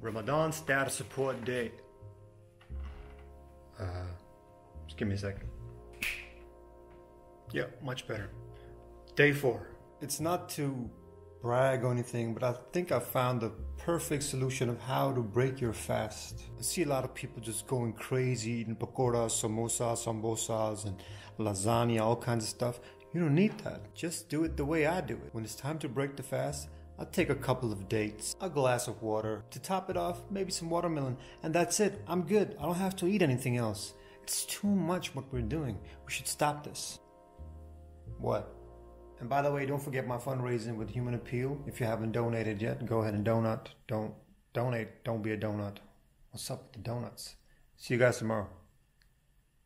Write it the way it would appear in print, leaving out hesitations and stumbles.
Ramadan Star Support Day. Just give me a second. Yeah, much better. Day 4. It's not to brag or anything, but I think I found the perfect solution of how to break your fast. I see a lot of people just going crazy, eating pakoras, samosas, sambosas, and lasagna, all kinds of stuff. You don't need that. Just do it the way I do it. When it's time to break the fast, I'll take a couple of dates, a glass of water. To top it off, maybe some watermelon, and that's it. I'm good. I don't have to eat anything else. It's too much what we're doing. We should stop this. What? And by the way, don't forget my fundraising with Human Appeal. If you haven't donated yet, go ahead and donate. Don't be a donut. What's up with the donuts? See you guys tomorrow.